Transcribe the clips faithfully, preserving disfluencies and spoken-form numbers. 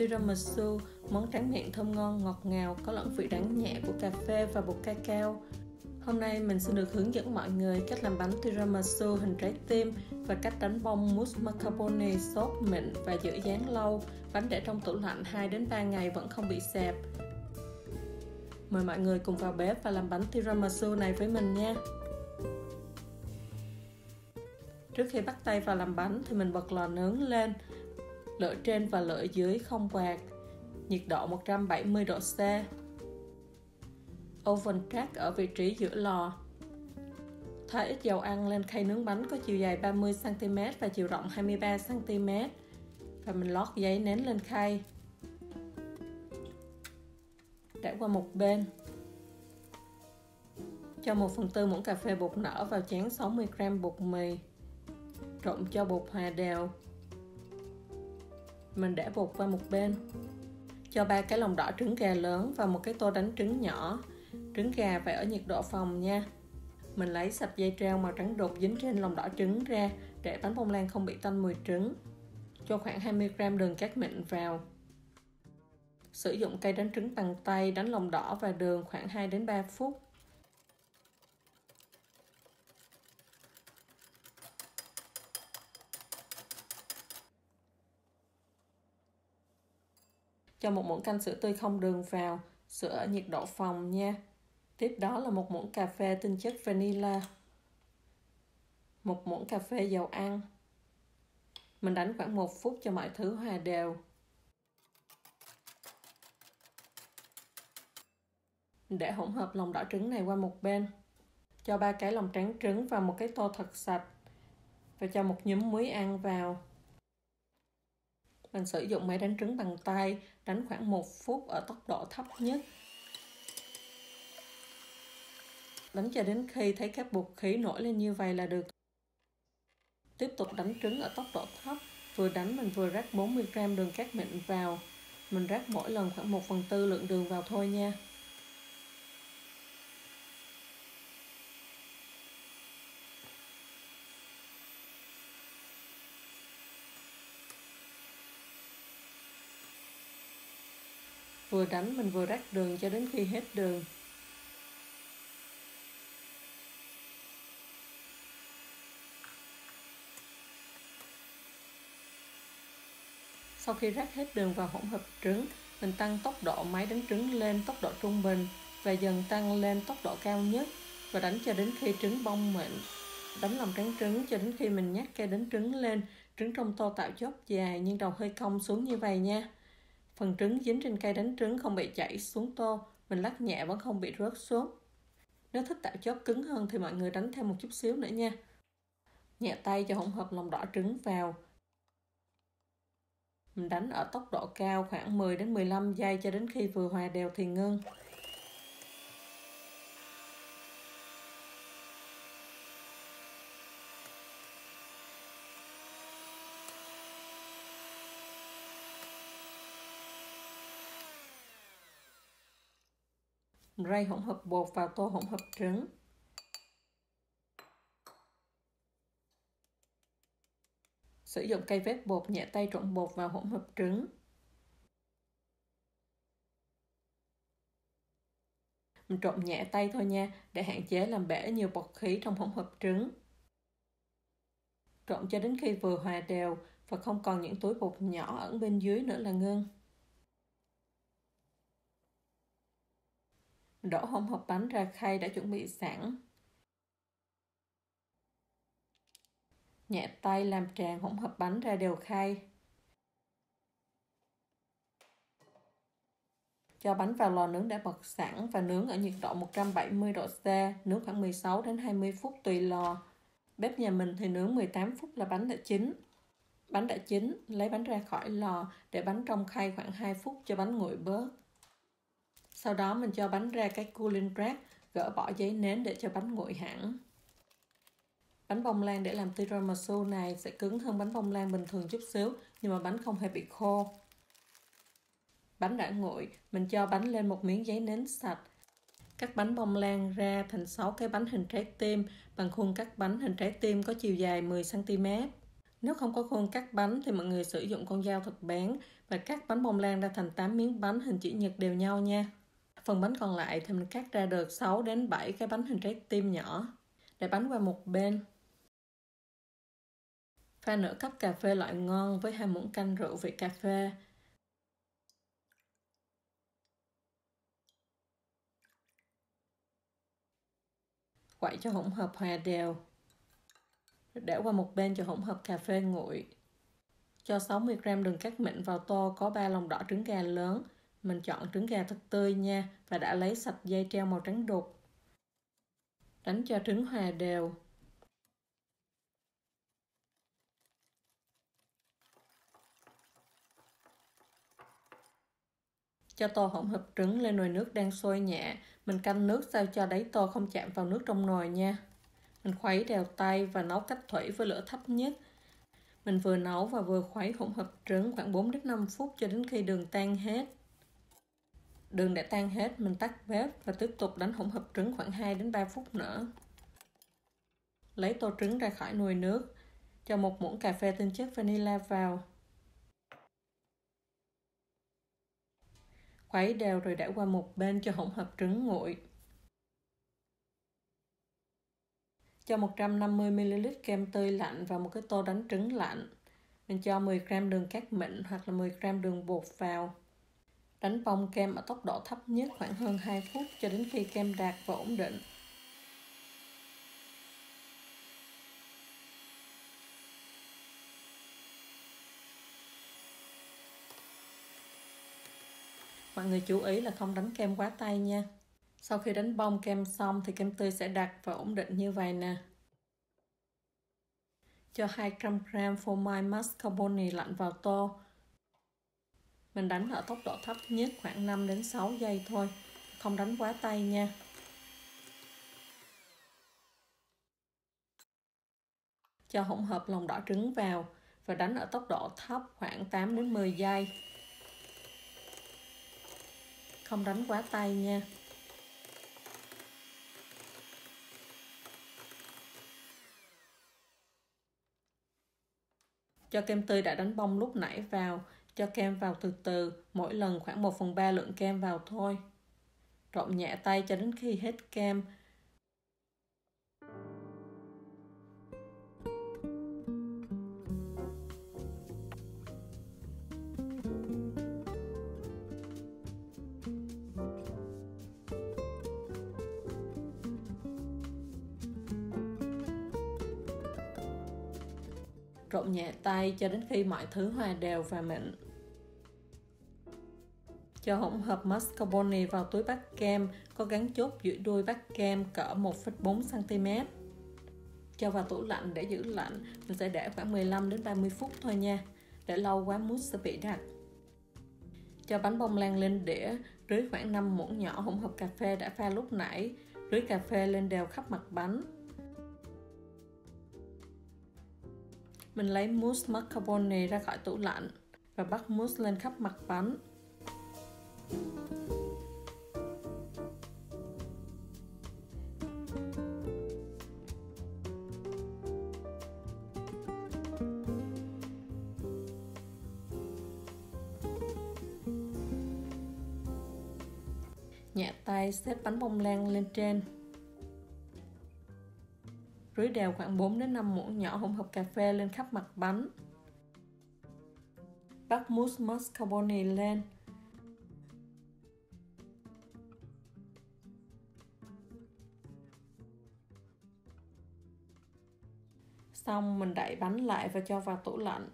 tiramisu, món tráng miệng thơm ngon ngọt ngào có lẫn vị đắng nhẹ của cà phê và bột cacao. Hôm nay mình sẽ được hướng dẫn mọi người cách làm bánh tiramisu hình trái tim và cách đánh bông mousse mascarpone sốt mịn và giữ dáng lâu. Bánh để trong tủ lạnh hai đến ba ngày vẫn không bị sẹp. Mời mọi người cùng vào bếp và làm bánh tiramisu này với mình nha. Trước khi bắt tay vào làm bánh thì mình bật lò nướng lên, lửa trên và lửa dưới không quạt, nhiệt độ một trăm bảy mươi độ C. Oven rack ở vị trí giữa lò. Thoa ít dầu ăn lên khay nướng bánh có chiều dài ba mươi xăng ti mét và chiều rộng hai mươi ba xăng ti mét. Và mình lót giấy nén lên khay. Để qua một bên. Cho một phần tư muỗng cà phê bột nở vào chén sáu mươi gam bột mì. Trộn cho bột hòa đều. Mình để bột qua một bên. Cho ba cái lòng đỏ trứng gà lớn và một cái tô đánh trứng nhỏ. Trứng gà phải ở nhiệt độ phòng nha. Mình lấy sạch dây treo màu trắng đục dính trên lòng đỏ trứng ra để bánh bông lan không bị tanh mùi trứng. Cho khoảng hai mươi gam đường cát mịn vào. Sử dụng cây đánh trứng bằng tay đánh lòng đỏ và đường khoảng hai đến ba phút. Cho một muỗng canh sữa tươi không đường vào, sữa ở nhiệt độ phòng nha. Tiếp đó là một muỗng cà phê tinh chất vanilla, một muỗng cà phê dầu ăn. Mình đánh khoảng một phút cho mọi thứ hòa đều. Để hỗn hợp lòng đỏ trứng này qua một bên. Cho ba cái lòng trắng trứng vào một cái tô thật sạch và cho một nhúm muối ăn vào. Mình sử dụng máy đánh trứng bằng tay, đánh khoảng một phút ở tốc độ thấp nhất. Đánh cho đến khi thấy các bột khí nổi lên như vậy là được. Tiếp tục đánh trứng ở tốc độ thấp, vừa đánh mình vừa rắc bốn mươi gam đường cát mịn vào. Mình rắc mỗi lần khoảng một phần tư lượng đường vào thôi nha. Vừa đánh mình vừa rắc đường cho đến khi hết đường. Sau khi rắc hết đường vào hỗn hợp trứng, mình tăng tốc độ máy đánh trứng lên tốc độ trung bình và dần tăng lên tốc độ cao nhất và đánh cho đến khi trứng bong mịn. Đánh lòng trắng trứng cho đến khi mình nhắc cây đánh trứng lên, trứng trong tô tạo chóp dài nhưng đầu hơi cong xuống như vậy nha. Phần trứng dính trên cây đánh trứng không bị chảy xuống tô, mình lắc nhẹ vẫn không bị rớt xuống. Nếu thích tạo chóp cứng hơn thì mọi người đánh thêm một chút xíu nữa nha. Nhẹ tay cho hỗn hợp lòng đỏ trứng vào. Mình đánh ở tốc độ cao khoảng mười đến mười lăm giây cho đến khi vừa hòa đều thì ngưng. Rây hỗn hợp bột vào tô hỗn hợp trứng. Sử dụng cây vét bột nhẹ tay trộn bột vào hỗn hợp trứng. Mình trộn nhẹ tay thôi nha, để hạn chế làm bể nhiều bọt khí trong hỗn hợp trứng. Trộn cho đến khi vừa hòa đều và không còn những túi bột nhỏ ẩn bên dưới nữa là ngưng. Đổ hỗn hợp bánh ra khay đã chuẩn bị sẵn. Nhẹ tay làm tràn hỗn hợp bánh ra đều khay. Cho bánh vào lò nướng đã bật sẵn và nướng ở nhiệt độ một trăm bảy mươi độ C, nướng khoảng mười sáu đến hai mươi phút tùy lò. Bếp nhà mình thì nướng mười tám phút là bánh đã chín. Bánh đã chín, lấy bánh ra khỏi lò để bánh trong khay khoảng hai phút cho bánh nguội bớt. Sau đó mình cho bánh ra cái cooling rack, gỡ bỏ giấy nến để cho bánh nguội hẳn. Bánh bông lan để làm tiramisu này sẽ cứng hơn bánh bông lan bình thường chút xíu, nhưng mà bánh không hề bị khô. Bánh đã nguội, mình cho bánh lên một miếng giấy nến sạch. Cắt bánh bông lan ra thành sáu cái bánh hình trái tim bằng khuôn cắt bánh hình trái tim có chiều dài mười xăng ti mét. Nếu không có khuôn cắt bánh thì mọi người sử dụng con dao thật bén và cắt bánh bông lan ra thành tám miếng bánh hình chữ nhật đều nhau nha. Phần bánh còn lại thì mình cắt ra được sáu đến bảy cái bánh hình trái tim nhỏ. Để bánh qua một bên. Pha nửa cốc cà phê loại ngon với hai muỗng canh rượu vị cà phê. Quậy cho hỗn hợp hòa đều. Để qua một bên cho hỗn hợp cà phê nguội. Cho sáu mươi gam đường cát mịn vào tô có ba lòng đỏ trứng gà lớn. Mình chọn trứng gà thật tươi nha và đã lấy sạch dây treo màu trắng đục. Đánh cho trứng hòa đều. Cho tô hỗn hợp trứng lên nồi nước đang sôi nhẹ. Mình canh nước sao cho đáy tô không chạm vào nước trong nồi nha. Mình khuấy đều tay và nấu cách thủy với lửa thấp nhất. Mình vừa nấu và vừa khuấy hỗn hợp trứng khoảng bốn đến năm phút cho đến khi đường tan hết. Đường đã tan hết, mình tắt bếp và tiếp tục đánh hỗn hợp trứng khoảng hai đến ba phút nữa. Lấy tô trứng ra khỏi nồi nước, cho một muỗng cà phê tinh chất vanilla vào. Khuấy đều rồi đảo qua một bên cho hỗn hợp trứng nguội. Cho một trăm năm mươi mi li lít kem tươi lạnh vào một cái tô đánh trứng lạnh. Mình cho mười gam đường cát mịn hoặc là mười gam đường bột vào. Đánh bông kem ở tốc độ thấp nhất khoảng hơn hai phút cho đến khi kem đặc và ổn định. Mọi người chú ý là không đánh kem quá tay nha. Sau khi đánh bông kem xong thì kem tươi sẽ đặc và ổn định như vậy nè. Cho hai trăm gam phô mai mascarpone lạnh vào tô. Mình đánh ở tốc độ thấp nhất khoảng năm đến sáu giây thôi, không đánh quá tay nha. Cho hỗn hợp lòng đỏ trứng vào và đánh ở tốc độ thấp khoảng tám đến mười giây. Không đánh quá tay nha. Cho kem tươi đã đánh bông lúc nãy vào. Cho kem vào từ từ, mỗi lần khoảng một phần ba lượng kem vào thôi. Trộn nhẹ tay cho đến khi hết kem. Trộn nhẹ tay cho đến khi mọi thứ hòa đều và mịn. Cho hỗn hợp mascarpone vào túi bát kem, có gắn chốt giữa đuôi bát kem cỡ một phẩy bốn xăng ti mét. Cho vào tủ lạnh để giữ lạnh, mình sẽ để khoảng mười lăm đến ba mươi phút thôi nha. Để lâu quá mousse sẽ bị đặc. Cho bánh bông lan lên đĩa, rưới khoảng năm muỗng nhỏ hỗn hợp cà phê đã pha lúc nãy, rưới cà phê lên đều khắp mặt bánh. Mình lấy mousse mascarpone ra khỏi tủ lạnh và bắt mousse lên khắp mặt bánh. Nhẹ tay xếp bánh bông lan lên trên. Rưới đều khoảng bốn đến năm muỗng nhỏ hỗn hợp cà phê lên khắp mặt bánh. Bắt mousse mascarpone lên. Xong mình đậy bánh lại và cho vào tủ lạnh.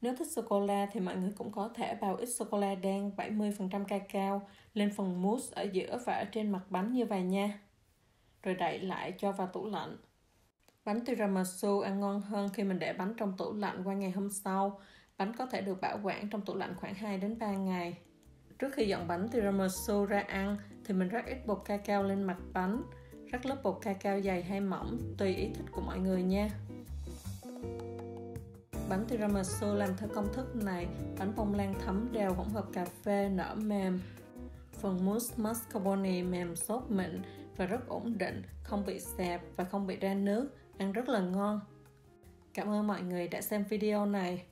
Nếu thích sô-cô-la thì mọi người cũng có thể bào ít sô-cô-la đen bảy mươi phần trăm cacao lên phần mousse ở giữa và ở trên mặt bánh như vậy nha. Rồi đậy lại cho vào tủ lạnh. Bánh tiramisu ăn ngon hơn khi mình để bánh trong tủ lạnh qua ngày hôm sau. Bánh có thể được bảo quản trong tủ lạnh khoảng hai đến ba ngày. Trước khi dọn bánh tiramisu ra ăn thì mình rắc ít bột cacao lên mặt bánh. Rắc lớp bột cacao dày hay mỏng tùy ý thích của mọi người nha. Bánh tiramisu làm theo công thức này, bánh bông lan thấm đều hỗn hợp cà phê nở mềm. Phần mousse mascarpone mềm xốp mịn và rất ổn định, không bị xẹp và không bị ra nước, ăn rất là ngon. Cảm ơn mọi người đã xem video này.